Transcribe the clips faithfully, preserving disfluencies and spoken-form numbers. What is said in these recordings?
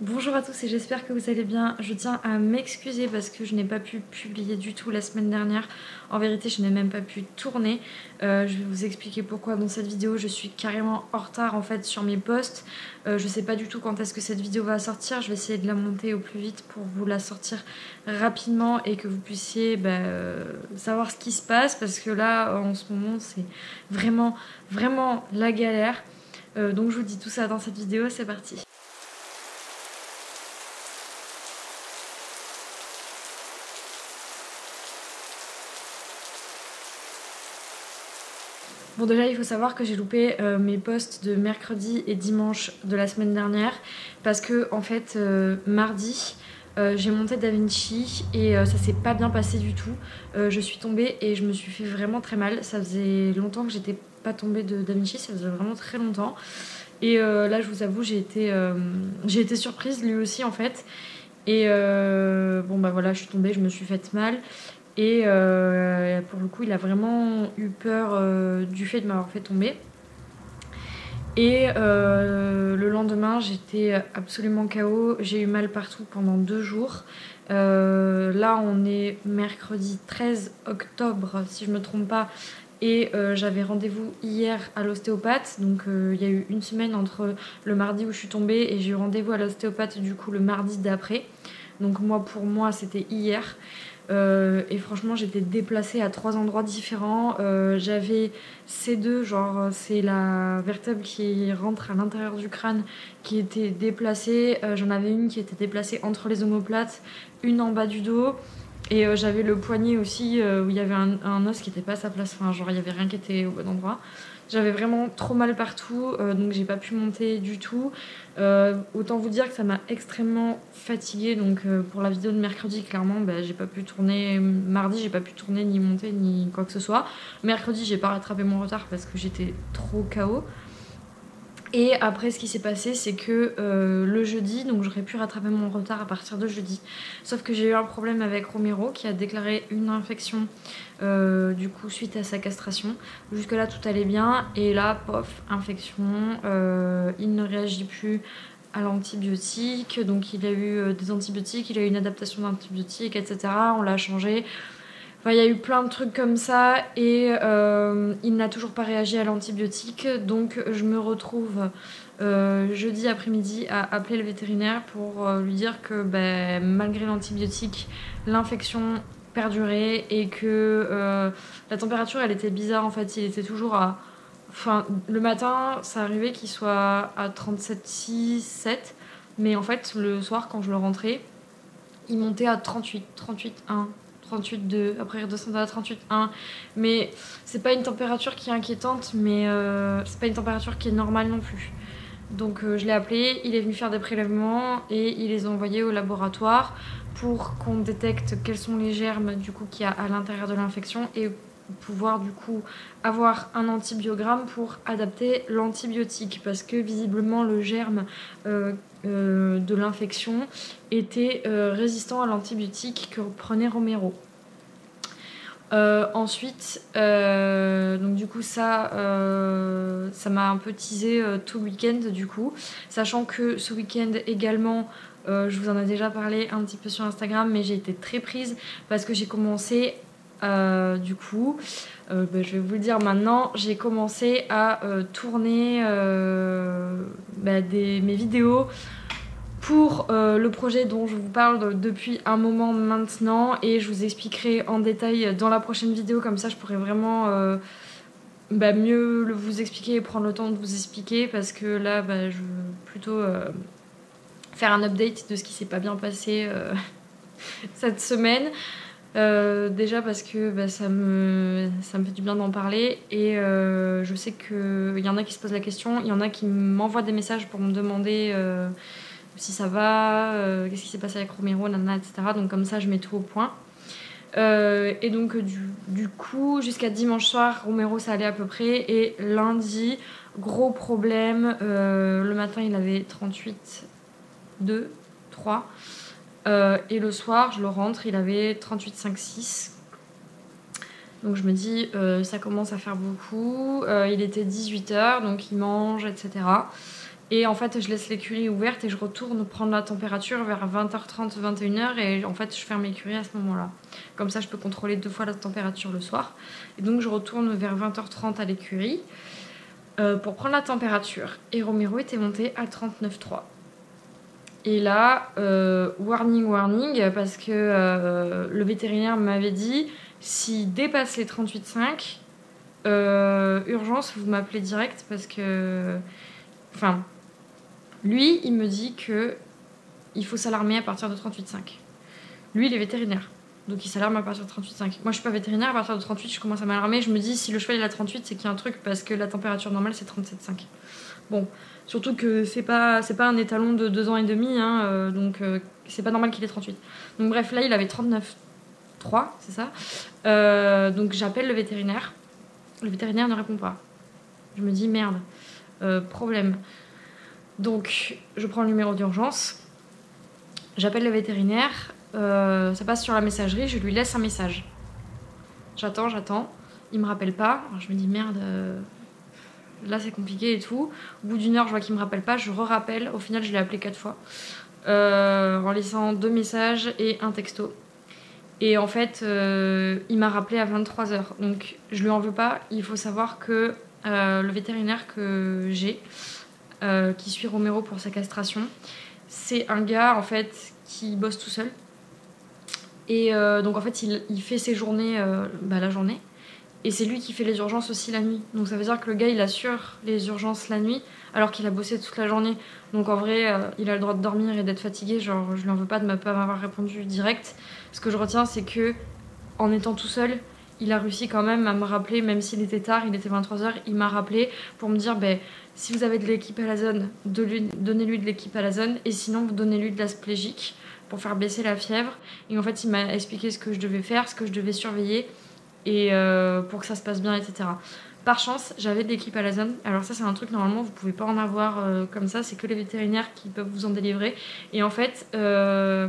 Bonjour à tous et j'espère que vous allez bien. Je tiens à m'excuser parce que je n'ai pas pu publier du tout la semaine dernière. En vérité, je n'ai même pas pu tourner. Euh, je vais vous expliquer pourquoi dans cette vidéo. Je suis carrément en retard en fait sur mes posts. Euh, je sais pas du tout quand est-ce que cette vidéo va sortir. Je vais essayer de la monter au plus vite pour vous la sortir rapidement et que vous puissiez bah, euh, savoir ce qui se passe, parce que là en ce moment c'est vraiment vraiment la galère. Euh, donc je vous dis tout ça dans cette vidéo, c'est parti. Bon, déjà il faut savoir que j'ai loupé euh, mes posts de mercredi et dimanche de la semaine dernière parce que en fait euh, mardi euh, j'ai monté Da Vinci et euh, ça s'est pas bien passé du tout. Euh, je suis tombée et je me suis fait vraiment très mal. Ça faisait longtemps que j'étais pas tombée de Da Vinci, ça faisait vraiment très longtemps. Et euh, là je vous avoue, j'ai été, euh, j'ai été surprise, lui aussi en fait. Et euh, bon bah voilà, je suis tombée, je me suis faite mal. Et euh, pour le coup, il a vraiment eu peur euh, du fait de m'avoir fait tomber. Et euh, le lendemain, j'étais absolument K O. J'ai eu mal partout pendant deux jours. Euh, là, on est mercredi treize octobre, si je ne me trompe pas. Et euh, j'avais rendez-vous hier à l'ostéopathe. Donc, euh, il y a eu une semaine entre le mardi où je suis tombée et j'ai eu rendez-vous à l'ostéopathe, du coup, le mardi d'après. Donc, moi, pour moi, c'était hier. Euh, et franchement, j'étais déplacée à trois endroits différents. Euh, j'avais C deux, genre c'est la vertèbre qui rentre à l'intérieur du crâne, qui était déplacée. Euh, j'en avais une qui était déplacée entre les omoplates, une en bas du dos. Et euh, j'avais le poignet aussi, euh, où il y avait un, un os qui n'était pas à sa place. Enfin, genre il n'y avait rien qui était au bon endroit. J'avais vraiment trop mal partout, euh, donc j'ai pas pu monter du tout. Euh, autant vous dire que ça m'a extrêmement fatiguée. Donc euh, pour la vidéo de mercredi, clairement, bah, j'ai pas pu tourner. Mardi, j'ai pas pu tourner, ni monter, ni quoi que ce soit. Mercredi, j'ai pas rattrapé mon retard parce que j'étais trop K O. Et après, ce qui s'est passé, c'est que euh, le jeudi, donc j'aurais pu rattraper mon retard à partir de jeudi. Sauf que j'ai eu un problème avec Romero qui a déclaré une infection euh, du coup suite à sa castration. Jusque là, tout allait bien. Et là, pof, infection. Euh, il ne réagit plus à l'antibiotique. Donc il a eu euh, des antibiotiques, il a eu une adaptation d'antibiotiques, et cetera. On l'a changé. Enfin, il y a eu plein de trucs comme ça et euh, il n'a toujours pas réagi à l'antibiotique. Donc je me retrouve euh, jeudi après-midi à appeler le vétérinaire pour euh, lui dire que ben, malgré l'antibiotique, l'infection perdurait et que euh, la température elle était bizarre en fait. Il était toujours à... Enfin, le matin, ça arrivait qu'il soit à trente-sept virgule six, sept. Mais en fait, le soir, quand je le rentrais, il montait à trente-huit, trente-huit virgule un. trente-huit virgule deux, après redescendre à trente-huit virgule un, mais c'est pas une température qui est inquiétante, mais euh, c'est pas une température qui est normale non plus. Donc euh, je l'ai appelé, il est venu faire des prélèvements et il les a envoyés au laboratoire pour qu'on détecte quels sont les germes du coup qu'il y a à l'intérieur de l'infection et pouvoir du coup avoir un antibiogramme pour adapter l'antibiotique, parce que visiblement le germe euh, euh, de l'infection était euh, résistant à l'antibiotique que prenait Romero. Euh, ensuite, euh, donc du coup ça, euh, ça m'a un peu teasé euh, tout le week-end du coup, sachant que ce week-end également, euh, je vous en ai déjà parlé un petit peu sur Instagram, mais j'ai été très prise parce que j'ai commencé Euh, du coup, euh, bah, je vais vous le dire maintenant, j'ai commencé à euh, tourner euh, bah, des, mes vidéos pour euh, le projet dont je vous parle depuis un moment maintenant, et je vous expliquerai en détail dans la prochaine vidéo, comme ça je pourrai vraiment euh, bah, mieux vous expliquer et prendre le temps de vous expliquer, parce que là bah, je veux plutôt euh, faire un update de ce qui s'est pas bien passé euh, cette semaine. Euh, déjà parce que bah, ça, me, ça me fait du bien d'en parler, et euh, je sais qu'il y en a qui se posent la question, il y en a qui m'envoient des messages pour me demander euh, si ça va, euh, qu'est-ce qui s'est passé avec Romero, nanana, et cetera. Donc comme ça je mets tout au point. Euh, et donc du, du coup jusqu'à dimanche soir Romero ça allait à peu près, et lundi gros problème, euh, le matin il avait trente-huit, deux, trois. Euh, et le soir, je le rentre, il avait trente-huit virgule cinq, six. Donc je me dis, euh, ça commence à faire beaucoup. Euh, il était dix-huit heures, donc il mange, et cetera. Et en fait, je laisse l'écurie ouverte et je retourne prendre la température vers vingt heures trente, vingt et une heures. Et en fait, je ferme l'écurie à ce moment-là. Comme ça, je peux contrôler deux fois la température le soir. Et donc, je retourne vers vingt heures trente à l'écurie euh, pour prendre la température. Et Romero était monté à trente-neuf virgule trois. Et là, euh, warning, warning, parce que euh, le vétérinaire m'avait dit, s'il dépasse les trente-huit virgule cinq, euh, urgence, vous m'appelez direct parce que... Enfin... Lui, il me dit que il faut s'alarmer à partir de trente-huit virgule cinq. Lui, il est vétérinaire. Donc il s'alarme à partir de trente-huit virgule cinq. Moi, je suis pas vétérinaire. À partir de trente-huit, je commence à m'alarmer. Je me dis, si le cheval est à trente-huit, c'est qu'il y a un truc parce que la température normale, c'est trente-sept virgule cinq. Bon, surtout que c'est pas, c'est pas un étalon de deux ans et demi. Hein, euh, donc euh, c'est pas normal qu'il ait trente-huit. Donc bref, là, il avait trente-neuf virgule trois, c'est ça. Euh, donc j'appelle le vétérinaire. Le vétérinaire ne répond pas. Je me dis, merde, euh, problème. Donc, je prends le numéro d'urgence, j'appelle le vétérinaire, euh, ça passe sur la messagerie, je lui laisse un message. J'attends, j'attends, il me rappelle pas, alors je me dis merde, euh, là c'est compliqué et tout. Au bout d'une heure, je vois qu'il me rappelle pas, je re-rappelle, au final je l'ai appelé quatre fois, euh, en laissant deux messages et un texto. Et en fait, euh, il m'a rappelé à vingt-trois heures, donc je lui en veux pas, il faut savoir que euh, le vétérinaire que j'ai, Euh, qui suit Romero pour sa castration. C'est un gars en fait qui bosse tout seul et euh, donc en fait il, il fait ses journées euh, bah, la journée, et c'est lui qui fait les urgences aussi la nuit. Donc ça veut dire que le gars il assure les urgences la nuit alors qu'il a bossé toute la journée. Donc en vrai euh, il a le droit de dormir et d'être fatigué, genre je lui en veux pas de ne pas m'avoir répondu direct. Ce que je retiens, c'est que en étant tout seul, il a réussi quand même à me rappeler, même s'il était tard, il était vingt-trois heures, il m'a rappelé pour me dire ben, si vous avez de l'équipe à la zone, donnez-lui de l'équipe à la zone, et sinon donnez-lui de l'asplégique pour faire baisser la fièvre. Et en fait, il m'a expliqué ce que je devais faire, ce que je devais surveiller, et euh, pour que ça se passe bien, et cetera. Par chance, j'avais de l'équipe à la zone. Alors ça, c'est un truc, normalement, vous pouvez pas en avoir euh, comme ça, c'est que les vétérinaires qui peuvent vous en délivrer. Et en fait, euh,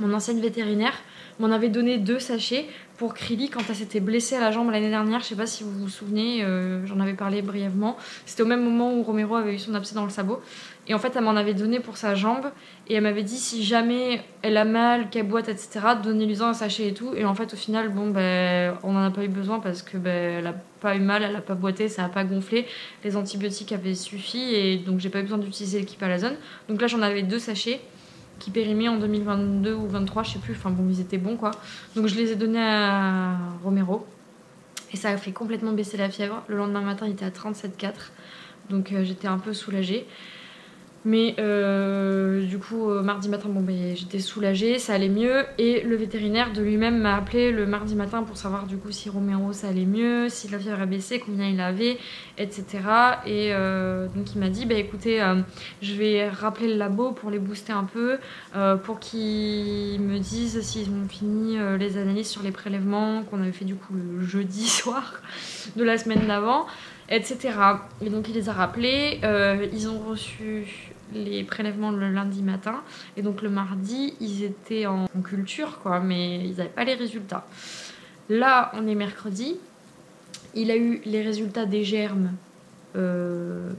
mon ancienne vétérinaire m'en avait donné deux sachets pour Crilly quand elle s'était blessée à la jambe l'année dernière. Je sais pas si vous vous souvenez, euh, j'en avais parlé brièvement. C'était au même moment où Romero avait eu son abcès dans le sabot. Et en fait, elle m'en avait donné pour sa jambe. Et elle m'avait dit, si jamais elle a mal, qu'elle boite, et cetera, donnez-lui-en un sachet et tout. Et en fait, au final, bon, ben, on n'en a pas eu besoin parce que ben, elle a pas eu mal, elle a pas boité, ça a pas gonflé. Les antibiotiques avaient suffi et donc j'ai pas eu besoin d'utiliser l'équipalazone. Donc là, j'en avais deux sachets qui périmait en deux mille vingt-deux ou vingt-trois, je sais plus, enfin bon, ils étaient bons quoi. Donc je les ai donnés à Romero et ça a fait complètement baisser la fièvre. Le lendemain matin, il était à trente-sept virgule quatre, donc euh, j'étais un peu soulagée. Mais euh, du coup, euh, mardi matin, bon, ben, j'étais soulagée, ça allait mieux. Et le vétérinaire de lui-même m'a appelé le mardi matin pour savoir du coup si Romero ça allait mieux, si la fièvre a baissé, combien il avait, et cetera. Et euh, donc il m'a dit, bah, écoutez, euh, je vais rappeler le labo pour les booster un peu, euh, pour qu'ils me disent s'ils ont fini euh, les analyses sur les prélèvements qu'on avait fait du coup le jeudi soir de la semaine d'avant, et cetera. Et donc il les a rappelés, euh, ils ont reçu les prélèvements le lundi matin, et donc le mardi ils étaient en, en culture quoi, mais ils n'avaient pas les résultats. Là on est mercredi, il a eu les résultats des germes euh,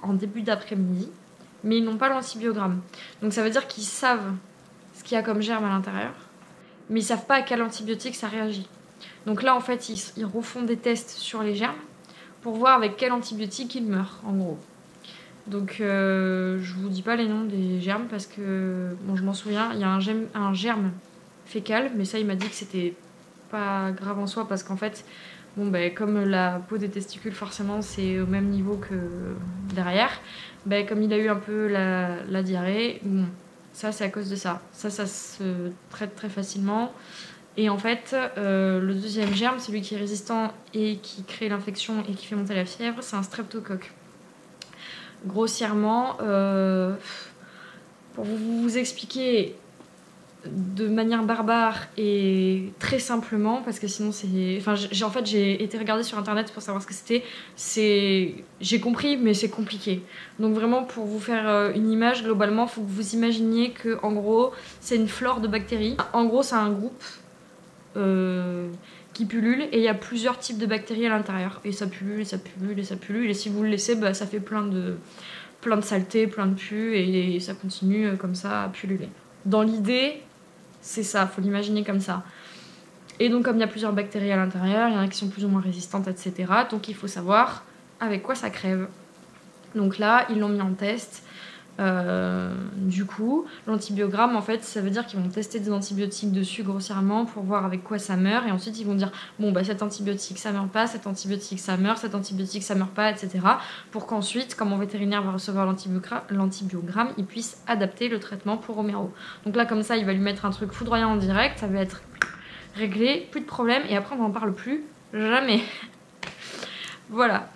en début d'après-midi, mais ils n'ont pas l'antibiogramme. Donc ça veut dire qu'ils savent ce qu'il y a comme germe à l'intérieur, mais ils ne savent pas à quel antibiotique ça réagit. Donc là en fait ils, ils refont des tests sur les germes pour voir avec quel antibiotique il meurt, en gros. Donc euh, je vous dis pas les noms des germes parce que bon, je m'en souviens, il y a un germe, un germe fécal, mais ça il m'a dit que c'était pas grave en soi parce qu'en fait bon ben comme la peau des testicules forcément c'est au même niveau que derrière, ben comme il a eu un peu la, la diarrhée, bon ça c'est à cause de ça. Ça ça se traite très facilement. Et en fait, euh, le deuxième germe, celui qui est résistant et qui crée l'infection et qui fait monter la fièvre, c'est un streptocoque. Grossièrement, euh, pour vous, vous expliquer de manière barbare et très simplement, parce que sinon c'est... Enfin, j'ai, en fait, j'ai été regarder sur internet pour savoir ce que c'était. C'est... J'ai compris, mais c'est compliqué. Donc vraiment, pour vous faire une image, globalement, il faut que vous imaginiez que, en gros, c'est une flore de bactéries. En gros, c'est un groupe... Euh, qui pullule, et il y a plusieurs types de bactéries à l'intérieur, et ça pullule et ça pullule et ça pullule, et si vous le laissez bah, ça fait plein de plein de saletés, plein de pus, et ça continue comme ça à pulluler. Dans l'idée, c'est ça, faut l'imaginer comme ça. Et donc comme il y a plusieurs bactéries à l'intérieur, il y en a qui sont plus ou moins résistantes, et cetera. Donc il faut savoir avec quoi ça crève. Donc là, ils l'ont mis en test. Euh, du coup, l'antibiogramme, en fait, ça veut dire qu'ils vont tester des antibiotiques dessus grossièrement pour voir avec quoi ça meurt, et ensuite ils vont dire bon bah cet antibiotique ça meurt pas, cet antibiotique ça meurt, cet antibiotique ça meurt pas, et cetera. Pour qu'ensuite, quand mon vétérinaire va recevoir l'antibiogramme, il puisse adapter le traitement pour Romero. Donc là, comme ça, il va lui mettre un truc foudroyant en direct, ça va être réglé, plus de problème, et après on n'en parle plus jamais. Voilà.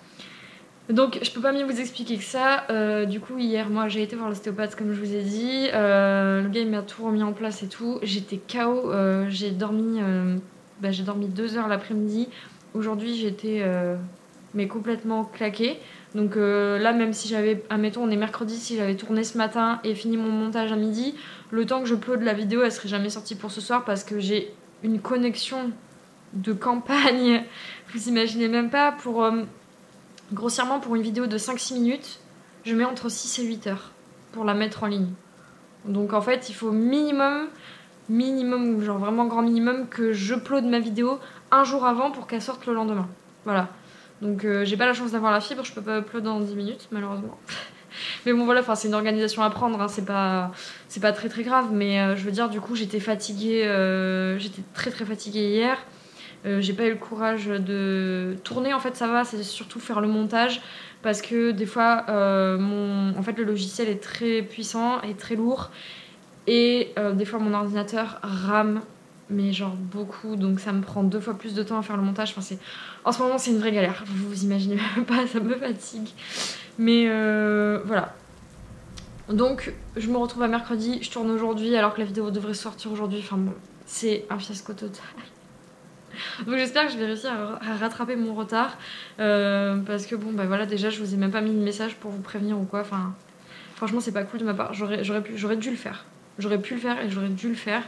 Donc je peux pas mieux vous expliquer que ça. Euh, du coup hier moi j'ai été voir l'ostéopathe comme je vous ai dit. Euh, le gars il m'a tout remis en place et tout. J'étais K O. Euh, j'ai dormi, euh, bah, j'ai dormi deux heures l'après-midi. Aujourd'hui j'étais euh, mais complètement claquée. Donc euh, là même si j'avais, admettons on est mercredi, si j'avais tourné ce matin et fini mon montage à midi, le temps que je upload la vidéo elle serait jamais sortie pour ce soir parce que j'ai une connexion de campagne. Vous imaginez même pas pour... Euh, Grossièrement, pour une vidéo de cinq six minutes, je mets entre six et huit heures pour la mettre en ligne. Donc en fait, il faut minimum, minimum, ou genre vraiment grand minimum, que j'upload ma vidéo un jour avant pour qu'elle sorte le lendemain. Voilà. Donc euh, j'ai pas la chance d'avoir la fibre, je peux pas upload dans dix minutes, malheureusement. Mais bon voilà, c'est une organisation à prendre, hein, c'est pas, c'est pas très très grave. Mais euh, je veux dire, du coup, j'étais fatiguée, euh, j'étais très très fatiguée hier. Euh, j'ai pas eu le courage de tourner, en fait ça va, c'est surtout faire le montage parce que des fois euh, mon... en fait le logiciel est très puissant et très lourd et euh, des fois mon ordinateur rame mais genre beaucoup, donc ça me prend deux fois plus de temps à faire le montage, enfin, en ce moment c'est une vraie galère, vous vous imaginez même pas, ça me fatigue, mais euh, voilà. Donc je me retrouve à mercredi, je tourne aujourd'hui alors que la vidéo devrait sortir aujourd'hui, enfin bon, c'est un fiasco total. Donc j'espère que je vais réussir à rattraper mon retard euh, parce que bon bah voilà, déjà je vous ai même pas mis de message pour vous prévenir ou quoi, enfin franchement c'est pas cool de ma part, j'aurais dû le faire, j'aurais pu le faire et j'aurais dû le faire,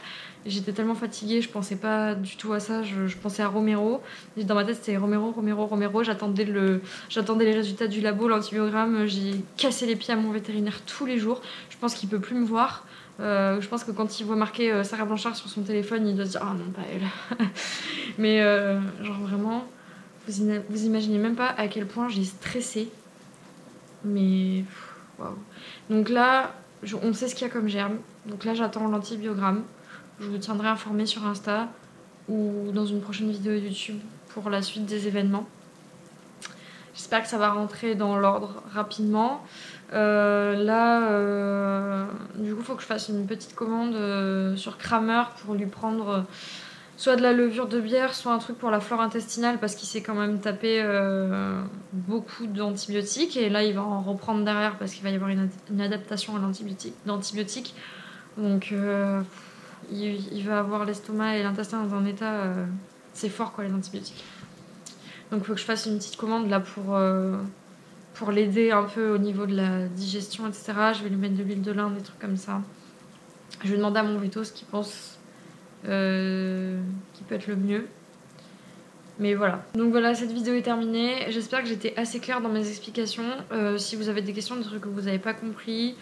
j'étais tellement fatiguée, je pensais pas du tout à ça, je, je pensais à Romero, dans ma tête c'était Romero, Romero, Romero, j'attendais le, j'attendais les résultats du labo, l'antibiogramme, j'ai cassé les pieds à mon vétérinaire tous les jours, je pense qu'il peut plus me voir. Euh, je pense que quand il voit marqué euh, Sarah Blanchard sur son téléphone, il doit se dire ah non, pas elle. Mais euh, genre vraiment, vous, vous imaginez même pas à quel point j'ai stressé. Mais waouh. Donc là, je, on sait ce qu'il y a comme germe. Donc là, j'attends l'antibiogramme. Je vous tiendrai informé sur Insta ou dans une prochaine vidéo YouTube pour la suite des événements. J'espère que ça va rentrer dans l'ordre rapidement. Euh, là, euh, du coup, il faut que je fasse une petite commande euh, sur Kramer pour lui prendre euh, soit de la levure de bière, soit un truc pour la flore intestinale parce qu'il s'est quand même tapé euh, beaucoup d'antibiotiques. Et là, il va en reprendre derrière parce qu'il va y avoir une, une adaptation à l'antibiotique. Donc, euh, il, il va avoir l'estomac et l'intestin dans un état... Euh, c'est fort, quoi, les antibiotiques. Donc il faut que je fasse une petite commande là pour, euh, pour l'aider un peu au niveau de la digestion, et cetera. Je vais lui mettre de l'huile de lin, des trucs comme ça. Je vais demander à mon véto ce qu'il pense euh, qui peut être le mieux. Mais voilà. Donc voilà, cette vidéo est terminée. J'espère que j'étais assez claire dans mes explications. Euh, si vous avez des questions, des trucs que vous n'avez pas compris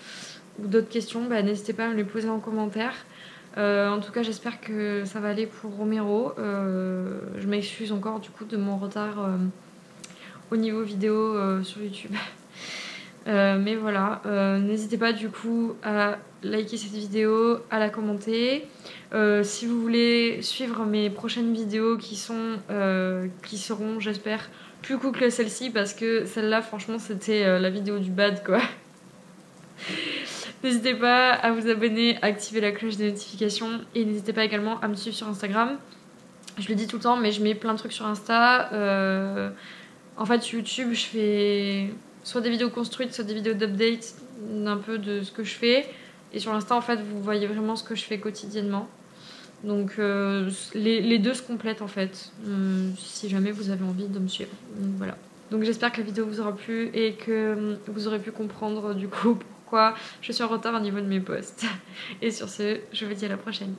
ou d'autres questions, bah, n'hésitez pas à me les poser en commentaire. Euh, en tout cas j'espère que ça va aller pour Romero. Euh, je m'excuse encore du coup de mon retard euh, au niveau vidéo euh, sur YouTube. euh, mais voilà, euh, n'hésitez pas du coup à liker cette vidéo, à la commenter. Euh, si vous voulez suivre mes prochaines vidéos qui sont euh, qui seront j'espère plus cool que celle-ci parce que celle-là franchement c'était euh, la vidéo du bad quoi. N'hésitez pas à vous abonner, à activer la cloche des notifications et n'hésitez pas également à me suivre sur Instagram. Je le dis tout le temps mais je mets plein de trucs sur Insta. Euh, en fait YouTube je fais soit des vidéos construites, soit des vidéos d'update d'un peu de ce que je fais. Et sur Insta en fait vous voyez vraiment ce que je fais quotidiennement. Donc euh, les, les deux se complètent en fait euh, si jamais vous avez envie de me suivre. Donc voilà. Donc j'espère que la vidéo vous aura plu et que vous aurez pu comprendre du coup... je suis en retard au niveau de mes posts. Et sur ce, je vous dis à la prochaine.